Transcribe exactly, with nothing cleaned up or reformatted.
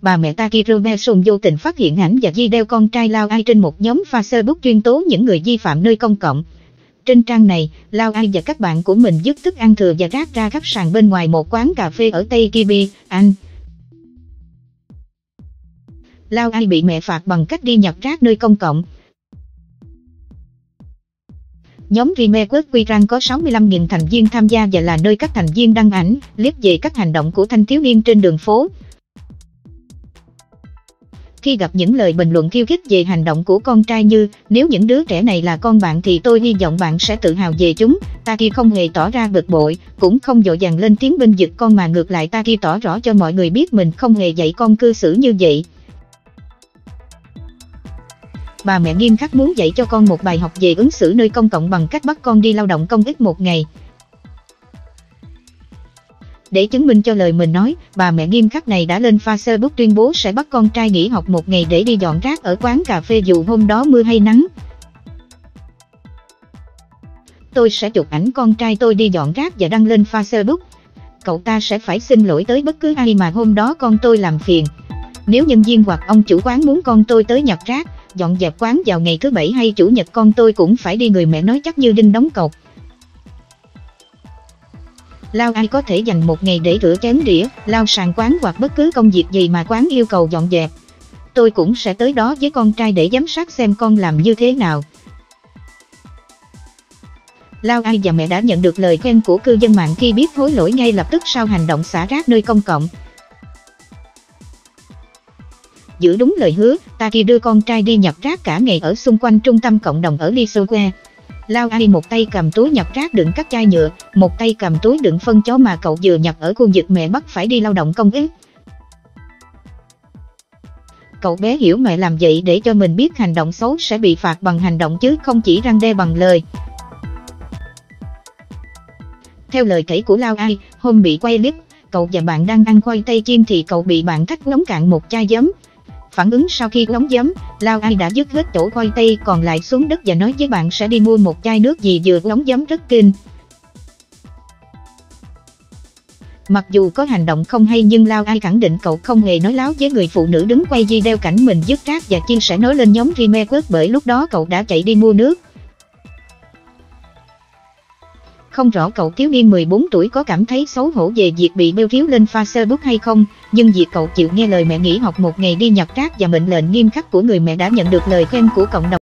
bà mẹ Tây Kirby vô tình phát hiện ảnh và video con trai Lao Ai trên một nhóm Facebook chuyên tố những người vi phạm nơi công cộng. Trên trang này, Lao Ai và các bạn của mình vứt thức ăn thừa và rác ra khắp sàn bên ngoài một quán cà phê ở Tây Kirby, Anh. Lao Ai bị mẹ phạt bằng cách đi nhặt rác nơi công cộng. Nhóm Crimewatch Wirral có sáu mươi lăm nghìn thành viên tham gia và là nơi các thành viên đăng ảnh, clip về các hành động của thanh thiếu niên trên đường phố. Khi gặp những lời bình luận khiêu khích về hành động của con trai như "Nếu những đứa trẻ này là con bạn thì tôi hy vọng bạn sẽ tự hào về chúng", Taki không hề tỏ ra bực bội, cũng không vội vàng lên tiếng bênh vực con mà ngược lại Taki tỏ rõ cho mọi người biết mình không hề dạy con cư xử như vậy. Bà mẹ nghiêm khắc muốn dạy cho con một bài học về ứng xử nơi công cộng bằng cách bắt con đi lao động công ích một ngày. Để chứng minh cho lời mình nói, bà mẹ nghiêm khắc này đã lên Facebook tuyên bố sẽ bắt con trai nghỉ học một ngày để đi dọn rác ở quán cà phê dù hôm đó mưa hay nắng. "Tôi sẽ chụp ảnh con trai tôi đi dọn rác và đăng lên Facebook. Cậu ta sẽ phải xin lỗi tới bất cứ ai mà hôm đó con tôi làm phiền. Nếu nhân viên hoặc ông chủ quán muốn con tôi tới nhặt rác, dọn dẹp quán vào ngày thứ Bảy hay Chủ nhật con tôi cũng phải đi", người mẹ nói chắc như đinh đóng cột. Lao Ai có thể dành một ngày để rửa chén đĩa, lau sàn quán hoặc bất cứ công việc gì mà quán yêu cầu dọn dẹp. "Tôi cũng sẽ tới đó với con trai để giám sát xem con làm như thế nào." Lao Ai và mẹ đã nhận được lời khen của cư dân mạng khi biết hối lỗi ngay lập tức sau hành động xả rác nơi công cộng. Giữ đúng lời hứa, Taki đưa con trai đi nhặt rác cả ngày ở xung quanh trung tâm cộng đồng ở Lisieux. Lao Ai một tay cầm túi nhặt rác đựng các chai nhựa, một tay cầm túi đựng phân chó mà cậu vừa nhặt ở khu vực mẹ bắt phải đi lao động công ích. Cậu bé hiểu mẹ làm vậy để cho mình biết hành động xấu sẽ bị phạt bằng hành động chứ không chỉ răn đe bằng lời. Theo lời kể của Lao Ai, hôm bị quay clip, cậu và bạn đang ăn khoai tây chiên thì cậu bị bạn thách uống cạn một chai giấm. Phản ứng sau khi uống giấm, Lao Ai đã dứt hết chỗ khoai tây còn lại xuống đất và nói với bạn sẽ đi mua một chai nước vì vừa uống giấm rất kinh. Mặc dù có hành động không hay nhưng Lao Ai khẳng định cậu không hề nói láo với người phụ nữ đứng quay video cảnh mình vứt rác và chia sẻ nói lên nhóm Crimewatch bởi lúc đó cậu đã chạy đi mua nước. Không rõ cậu thiếu niên mười bốn tuổi có cảm thấy xấu hổ về việc bị bêu ríu lên Facebook hay không, nhưng việc cậu chịu nghe lời mẹ nghỉ học một ngày đi nhặt rác và mệnh lệnh nghiêm khắc của người mẹ đã nhận được lời khen của cộng đồng.